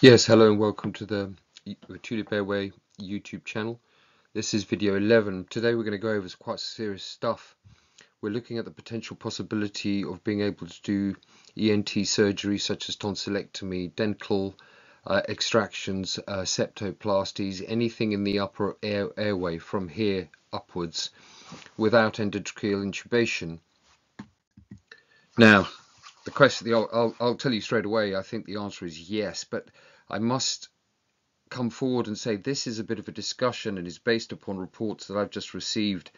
Yes, hello and welcome to the Tulip Airway YouTube channel. This is video 11. Today we're going to go over some quite serious stuff. We're looking at the potential possibility of being able to do ENT surgery such as tonsillectomy, dental extractions, septoplasties, anything in the upper airway from here upwards without endotracheal intubation. Now, the question, I'll tell you straight away, I think the answer is yes, but I must come forward and say this is a bit of a discussion and is based upon reports that I've just received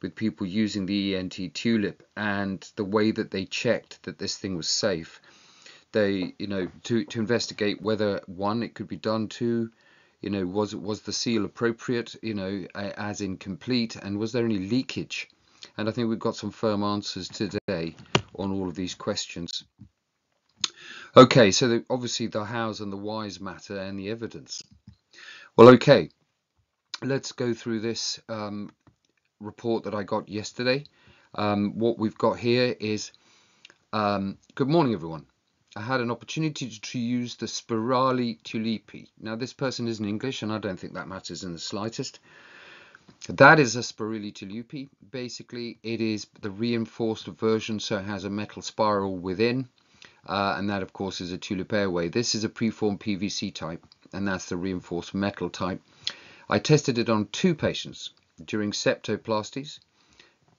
with people using the ENT tulip and the way that they checked that this thing was safe. They, to investigate whether, one, it could be done, two, was the seal appropriate, as incomplete, and was there any leakage? And I think we've got some firm answers today on all of these questions. Okay, so obviously the hows and the whys matter and the evidence. Well, okay, let's go through this report that I got yesterday. What we've got here is, good morning, everyone. I had an opportunity to use the spirali tulipi. Now, this person isn't English, and I don't think that matters in the slightest. That is a spirali tulipi. Basically, it is the reinforced version, so it has a metal spiral within, and that, of course, is a tulip airway. This is a preformed PVC type, and that's the reinforced metal type. I tested it on two patients during septoplasties,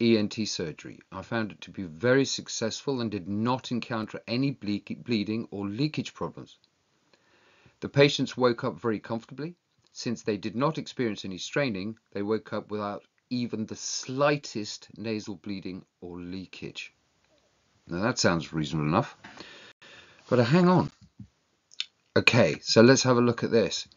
ENT surgery. I found it to be very successful and did not encounter any bleeding or leakage problems. The patients woke up very comfortably. Since they did not experience any straining, they woke up without even the slightest nasal bleeding or leakage. Now that sounds reasonable enough, but hang on. Okay, so let's have a look at this.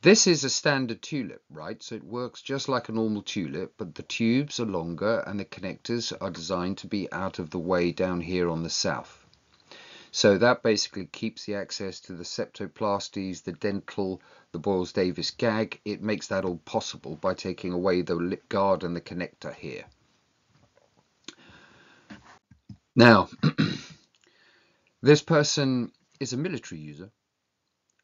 This is a standard tulip, right? So it works just like a normal tulip, but the tubes are longer and the connectors are designed to be out of the way down here on the south. So that basically keeps the access to the septoplasties, the dental, the Boyles-Davis gag. It makes that all possible by taking away the lip guard and the connector here. Now, this person is a military user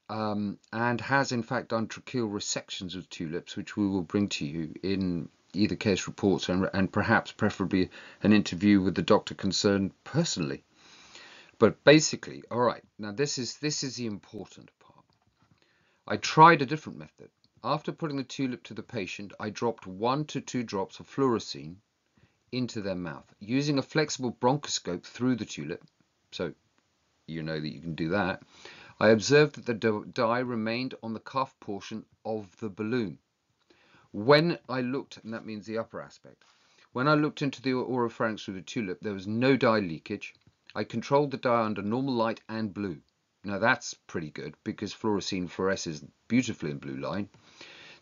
and has in fact done tracheal resections of tulips, which we will bring to you in either case reports and perhaps preferably an interview with the doctor concerned personally. But basically, all right, now this is the important part. I tried a different method. After putting the tulip to the patient, I dropped 1 to 2 drops of fluorescein into their mouth using a flexible bronchoscope through the tulip. So you know that you can do that. I observed that the dye remained on the cuff portion of the balloon. When I looked, and that means the upper aspect, when I looked into the oropharynx through the tulip, there was no dye leakage. I controlled the dye under normal light and blue. Now that's pretty good because fluorescein fluoresces beautifully in blue light.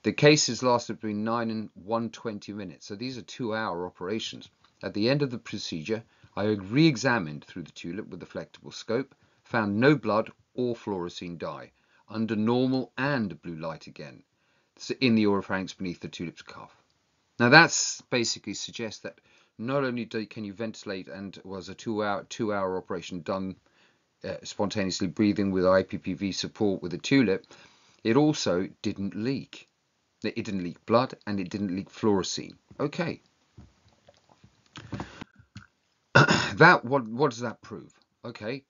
The cases lasted between 9 and 120 minutes. So these are 2-hour operations. At the end of the procedure, I re-examined through the tulip with the flexible scope, found no blood or fluorescein dye under normal and blue light again in the oropharynx beneath the tulip's cuff. Now that's basically suggests that not only can you ventilate and was a two-hour operation done spontaneously breathing with IPPV support with a tulip, it also didn't leak. It didn't leak blood and it didn't leak fluorescein. Okay. What does that prove? Okay,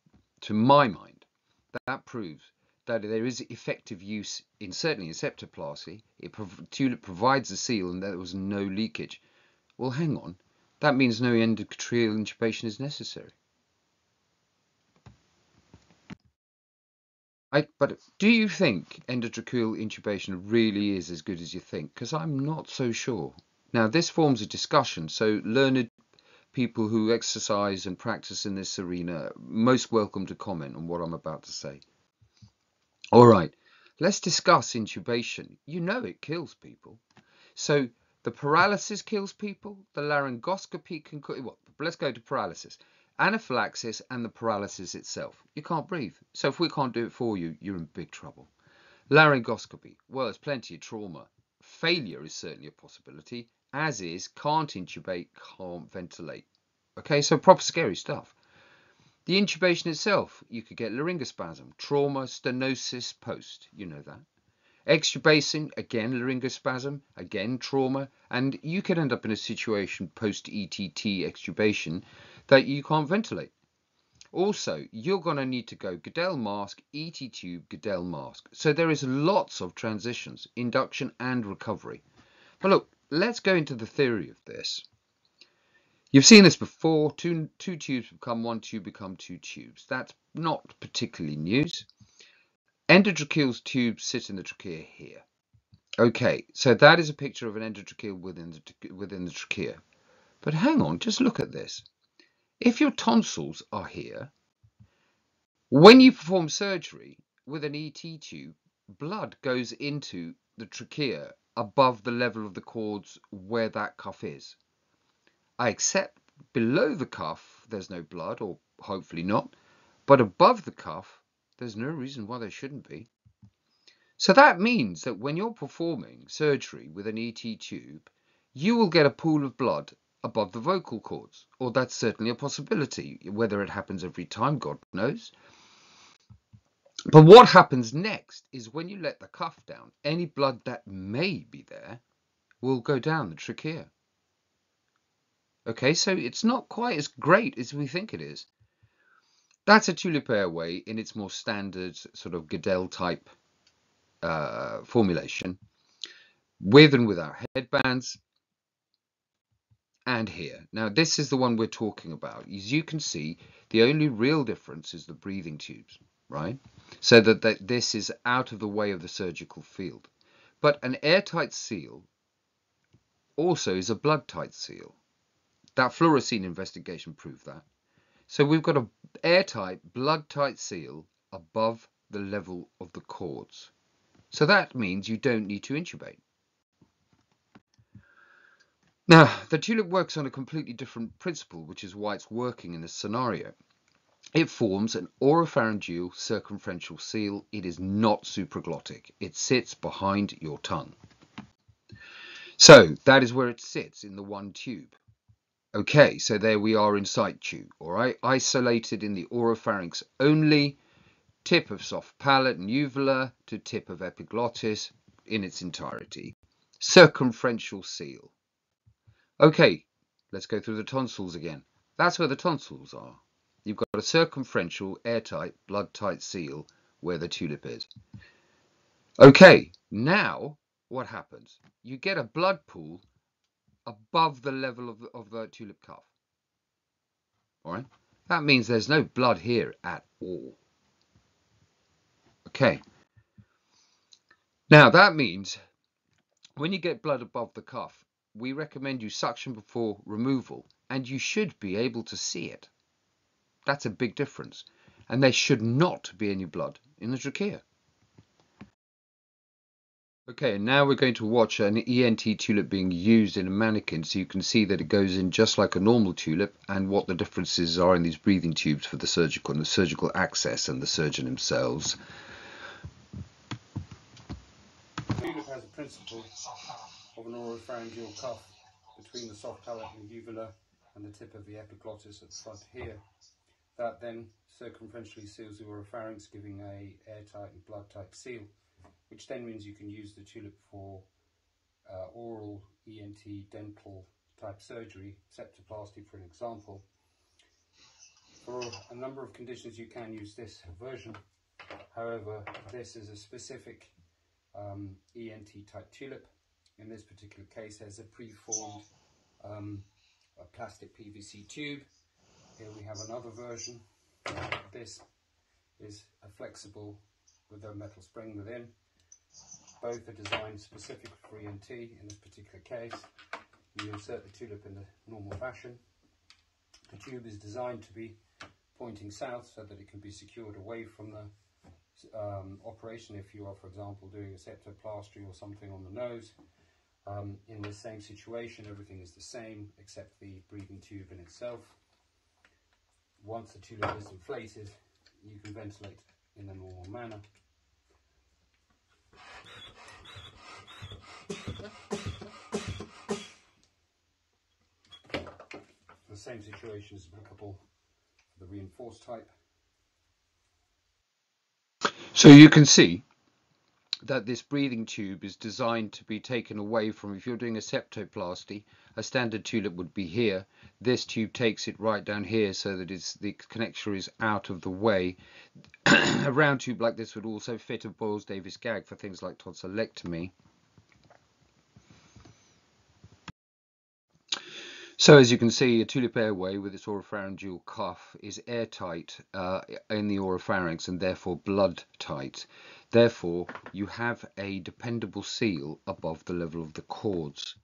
to my mind, that proves that there is effective use in certainly in septoplasty. Tulip provides a seal and there was no leakage. Well, hang on. That means no endotracheal intubation is necessary. But do you think endotracheal intubation really is as good as you think? Because I'm not so sure. Now, this forms a discussion, so learned people who exercise and practice in this arena are most welcome to comment on what I'm about to say. All right, let's discuss intubation. You know it kills people. So the paralysis kills people, the laryngoscopy can, well, let's go to paralysis. Anaphylaxis and the paralysis itself. You can't breathe. So if we can't do it for you, you're in big trouble. Laryngoscopy, well, there's plenty of trauma. Failure is certainly a possibility, as is can't intubate, can't ventilate. Okay, so proper scary stuff. The intubation itself, you could get laryngospasm, trauma, stenosis post, you know that. Extubation, again laryngospasm, again trauma, and you could end up in a situation post-ETT extubation that you can't ventilate. Also, you're going to need to go Guedel mask, ET tube, Guedel mask. So there is lots of transitions, induction and recovery. But look, let's go into the theory of this. You've seen this before. Two tubes become one tube, become two tubes. That's not particularly news. Endotracheal tubes sit in the trachea here. Okay, so that is a picture of an endotracheal within the trachea. But hang on, just look at this. If your tonsils are here, when you perform surgery with an ET tube, blood goes into the trachea above the level of the cords where that cuff is. I accept below the cuff there's no blood, or hopefully not, but above the cuff there's no reason why there shouldn't be. So that means that when you're performing surgery with an ET tube, you will get a pool of blood above the vocal cords, or that's certainly a possibility. Whether it happens every time, God knows. But what happens next is when you let the cuff down, any blood that may be there will go down the trachea. Okay, so it's not quite as great as we think it is. That's a Tulip Airway in its more standard sort of Guedel type formulation, with and without headbands. And here. Now, this is the one we're talking about. As you can see, the only real difference is the breathing tubes, right? So that this is out of the way of the surgical field. But an airtight seal also is a blood-tight seal. That fluorescein investigation proved that. So we've got an airtight, blood-tight seal above the level of the cords. So that means you don't need to intubate. Now, the Tulip works on a completely different principle, which is why it's working in this scenario. It forms an oropharyngeal circumferential seal. It is not supraglottic. It sits behind your tongue. So that is where it sits in the one tube. Okay, so there we are in situ, all right? Isolated in the oropharynx only, tip of soft palate and uvula to tip of epiglottis in its entirety. Circumferential seal. Okay, let's go through the tonsils again. That's where the tonsils are. You've got a circumferential, airtight, blood-tight seal where the Tulip is. Okay, now what happens? You get a blood pool above the level of the Tulip cuff. All right? That means there's no blood here at all. Okay. Now, that means when you get blood above the cuff, we recommend you suction before removal, and you should be able to see it. That's a big difference. And there should not be any blood in the trachea. Okay, and now we're going to watch an ENT Tulip being used in a mannequin, so you can see that it goes in just like a normal Tulip, and what the differences are in these breathing tubes for the surgical and the surgical access and the surgeon themselves. Tulip has a principle of an oropharyngeal cuff between the soft palate and the uvula and the tip of the epiglottis at the front here. That then circumferentially seals the oropharynx, giving a airtight and blood-tight seal, which then means you can use the Tulip for oral, ENT, dental type surgery, septoplasty for an example. For a number of conditions you can use this version. However, this is a specific ENT type Tulip. In this particular case, there's a preformed a plastic PVC tube. Here we have another version. This is a flexible with a metal spring within. Both are designed specifically for ENT in this particular case. You insert the Tulip in a normal fashion. The tube is designed to be pointing south so that it can be secured away from the operation if you are, for example, doing a septoplasty or something on the nose. In the same situation, everything is the same except the breathing tube in itself. Once the Tulip is inflated, you can ventilate in a normal manner. The same situation is applicable the reinforced type. So you can see that this breathing tube is designed to be taken away from, if you're doing a septoplasty, a standard tulip would be here. This tube takes it right down here so that it's, the connector is out of the way. A round tube like this would also fit a Boyles-Davis gag for things like tonsillectomy. So as you can see, a tulip airway with its oropharyngeal cuff is airtight in the oropharynx and therefore blood tight. Therefore, you have a dependable seal above the level of the cords.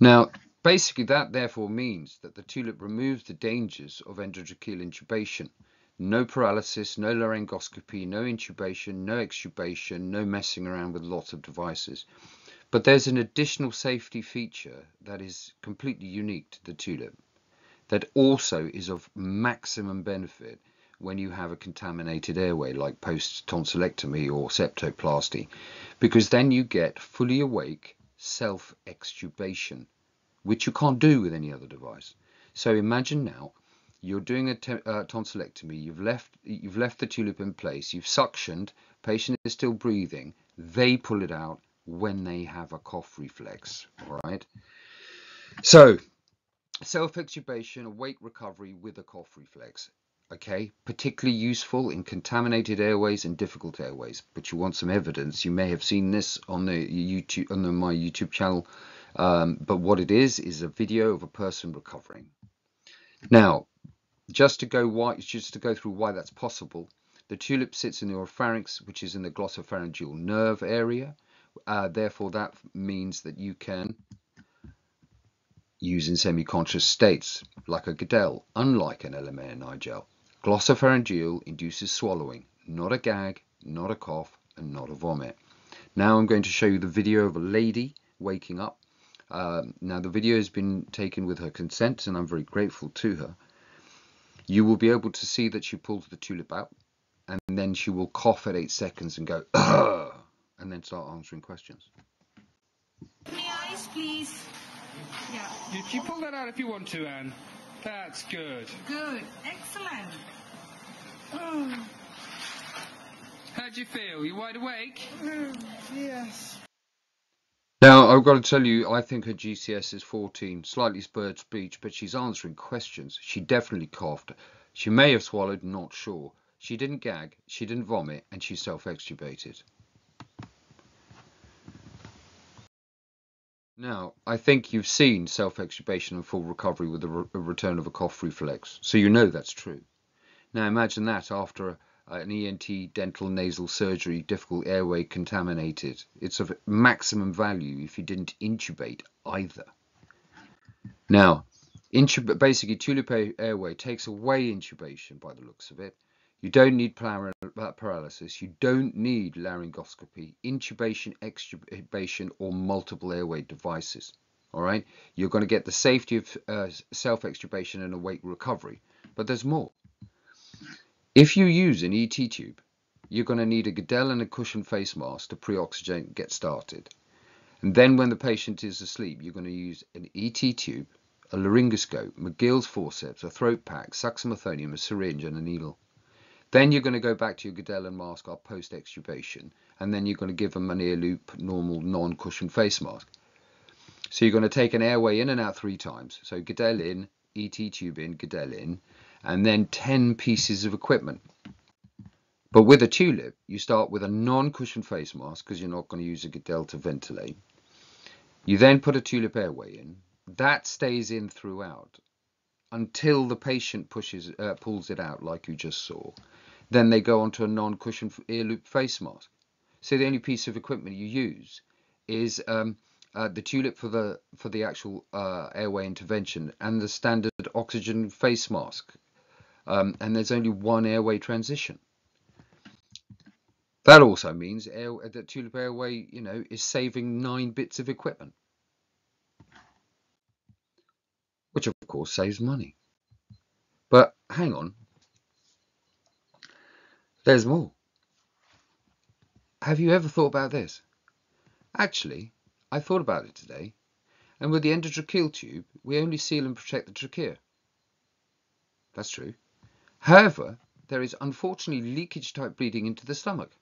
Now, basically that therefore means that the tulip removes the dangers of endotracheal intubation. No paralysis, no laryngoscopy, no intubation, no extubation, no messing around with lots of devices. But there's an additional safety feature that is completely unique to the tulip that also is of maximum benefit when you have a contaminated airway like post-tonsillectomy or septoplasty, because then you get fully awake self-extubation, which you can't do with any other device. So imagine now you're doing a tonsillectomy, you've left the tulip in place, you've suctioned, patient is still breathing, they pull it out when they have a cough reflex. All right, so self-extubation, awake recovery with a cough reflex, okay, particularly useful in contaminated airways and difficult airways. But you want some evidence. You may have seen this on the YouTube, on my YouTube channel, but what it is a video of a person recovering. Now, just to go through why that's possible, the tulip sits in the oropharynx, which is in the glossopharyngeal nerve area. Therefore, that means that you can use in semi-conscious states like a Guedel, unlike an LMA and I gel. Glossopharyngeal induces swallowing, not a gag, not a cough, and not a vomit. Now I'm going to show you the video of a lady waking up. Now the video has been taken with her consent, and I'm very grateful to her. You will be able to see that she pulls the tulip out, and then she will cough at 8 seconds and go, ugh, and then start answering questions. My eyes, please. Yeah. You can pull that out if you want to, Anne. That's good. Good. Excellent. Oh. How do you feel? You wide awake? Yes. Now, I've got to tell you, I think her GCS is 14, slightly spurred speech, but she's answering questions. She definitely coughed. She may have swallowed, not sure. She didn't gag, she didn't vomit, and she self-extubated. Now, I think you've seen self-extubation and full recovery with a return of a cough reflex, so you know that's true. Now imagine that after an ENT dental nasal surgery, difficult airway, contaminated. It's of maximum value if you didn't intubate either. Now, basically tulip airway takes away intubation by the looks of it. You don't need paralysis, you don't need laryngoscopy, intubation, extubation, or multiple airway devices. All right, you're going to get the safety of self-extubation and awake recovery, but there's more. If you use an ET tube, you're going to need a Guedel and a cushion face mask to pre-oxygenate and get started. And then when the patient is asleep, you're going to use an ET tube, a laryngoscope, McGill's forceps, a throat pack, succinylcholine, a syringe, and a needle. Then you're going to go back to your Guedel and mask up post-extubation, and then you're going to give them an ear loop, normal, non-cushion face mask. So you're going to take an airway in and out 3 times. So Guedel in, ET tube in, Guedel in, and then 10 pieces of equipment. But with a tulip, you start with a non-cushion face mask because you're not going to use a Guedel to ventilate. You then put a tulip airway in. That stays in throughout until the patient pulls it out like you just saw. Then they go onto a non-cushion ear loop face mask. So the only piece of equipment you use is the tulip for the actual airway intervention and the standard oxygen face mask. And there's only one airway transition. That also means that tulip airway, you know, is saving 9 bits of equipment, which of course saves money. But hang on, there's more. Have you ever thought about this? Actually, I thought about it today, and with the endotracheal tube, we only seal and protect the trachea. That's true. However, there is unfortunately leakage type bleeding into the stomach.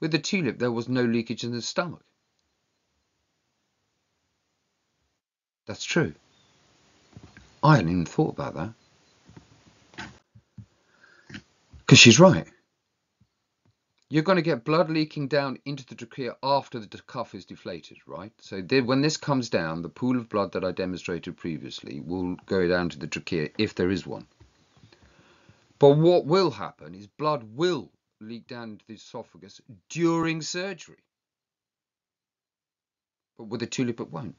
With the tulip, there was no leakage in the stomach. That's true. I hadn't even thought about that. Because she's right. You're going to get blood leaking down into the trachea after the cuff is deflated, right? So when this comes down, the pool of blood that I demonstrated previously will go down to the trachea if there is one. But what will happen is blood will leak down into the esophagus during surgery. But with a tulip, it won't.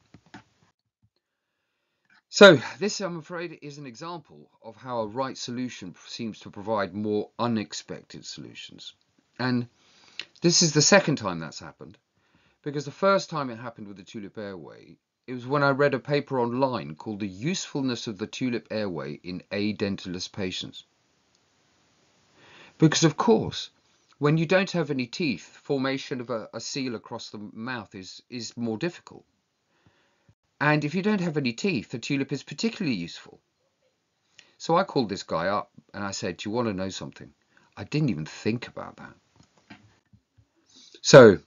So this, I'm afraid, is an example of how a right solution seems to provide more unexpected solutions. And this is the second time that's happened, because the first time it happened with the Tulip Airway, it was when I read a paper online called The Usefulness of the Tulip Airway in Edentulous Patients. Because, of course, when you don't have any teeth, formation of a seal across the mouth is more difficult. And if you don't have any teeth, the tulip is particularly useful. So I called this guy up and I said, do you want to know something? I didn't even think about that. So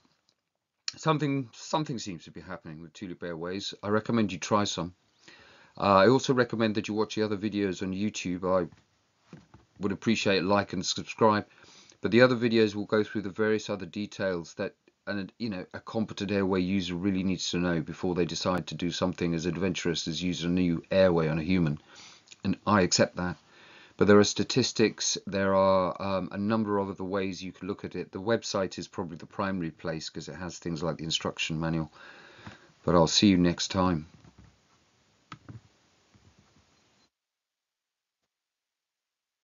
something seems to be happening with Tulip Airways. I recommend you try some. I also recommend that you watch the other videos on YouTube. I would appreciate like and subscribe, but the other videos will go through the various other details that a competent airway user really needs to know before they decide to do something as adventurous as use a new airway on a human. And I accept that. But there are statistics, there are a number of other ways you can look at it. The website is probably the primary place because it has things like the instruction manual. But I'll see you next time.